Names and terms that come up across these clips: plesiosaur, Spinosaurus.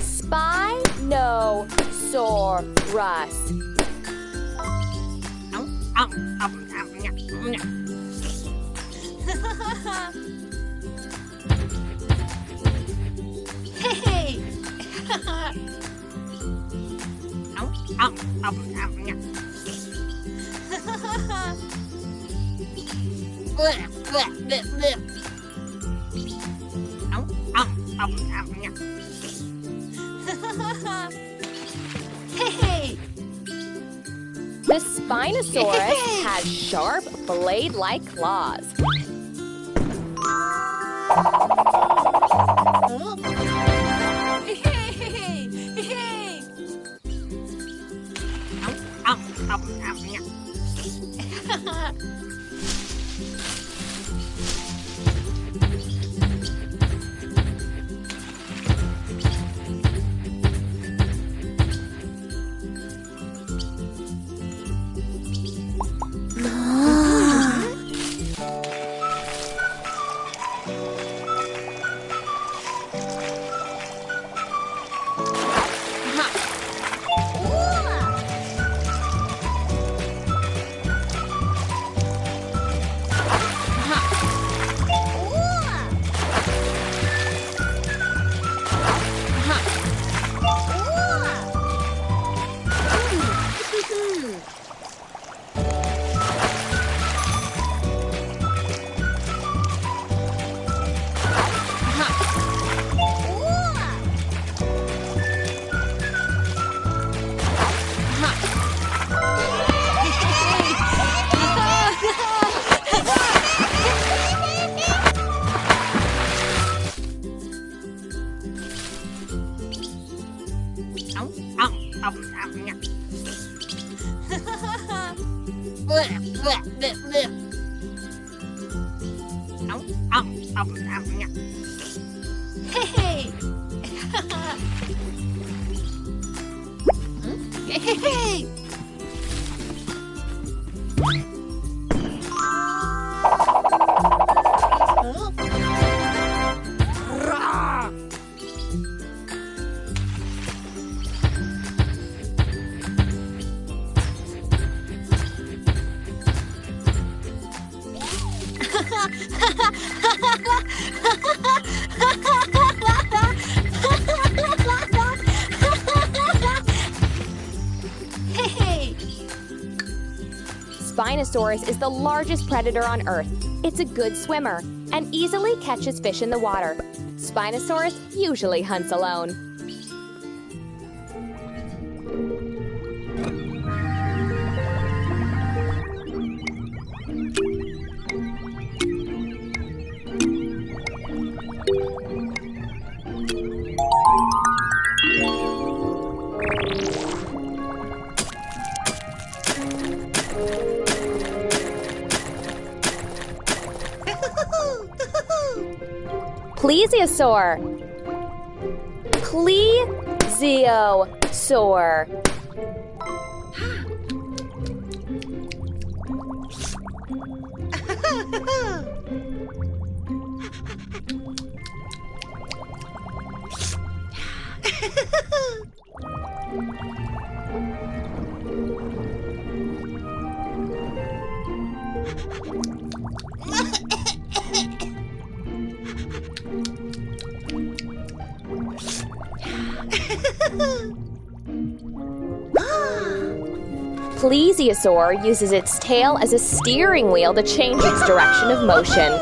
Spinosaurus. Spinosaurus. Hey! Hey! The Spinosaurus has sharp blade-like claws. Spinosaurus is the largest predator on Earth. It's a good swimmer and easily catches fish in the water. Spinosaurus usually hunts alone. Plesiosaur. Plesiosaur. Plesiosaur uses its tail as a steering wheel to change its direction of motion.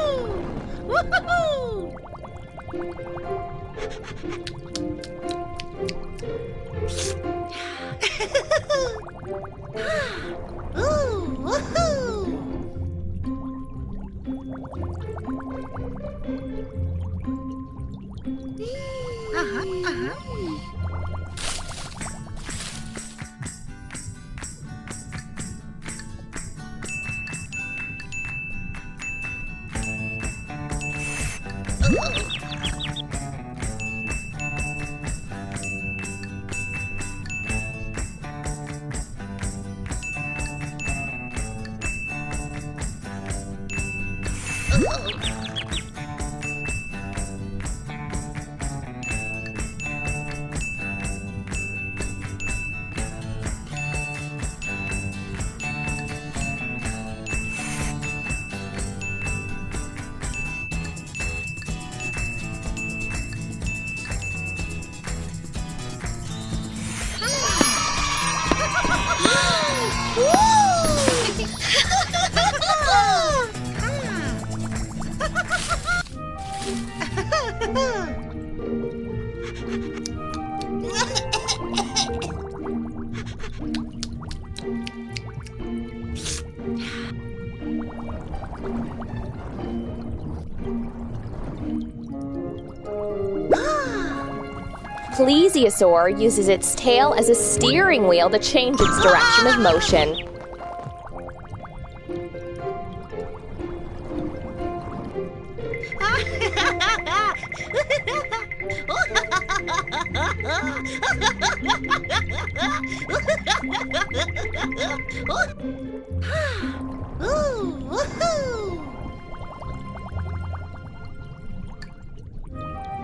plesiosaur uses its tail as a steering wheel to change its direction of motion.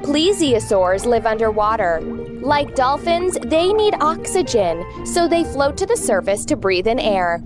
Plesiosaurs live underwater. Like dolphins, they need oxygen, so they float to the surface to breathe in air.